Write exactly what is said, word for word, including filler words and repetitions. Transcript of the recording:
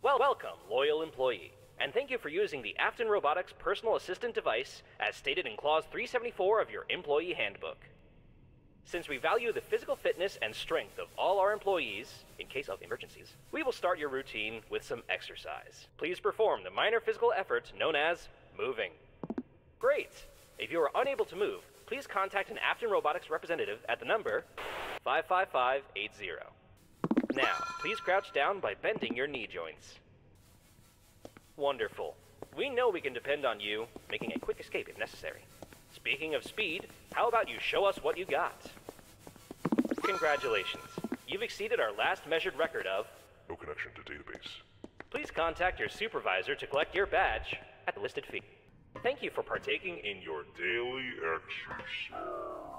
Well, welcome, loyal employee, and thank you for using the Afton Robotics personal assistant device as stated in Clause three seventy-four of your employee handbook. Since we value the physical fitness and strength of all our employees, in case of emergencies, we will start your routine with some exercise. Please perform the minor physical effort known as moving. Great! If you are unable to move, please contact an Afton Robotics representative at the number five five five eight zero. Now, please crouch down by bending your knee joints. Wonderful. We know we can depend on you, making a quick escape if necessary. Speaking of speed, how about you show us what you got? Congratulations. You've exceeded our last measured record of... No connection to database. Please contact your supervisor to collect your badge at the listed fee. Thank you for partaking in your daily exercise.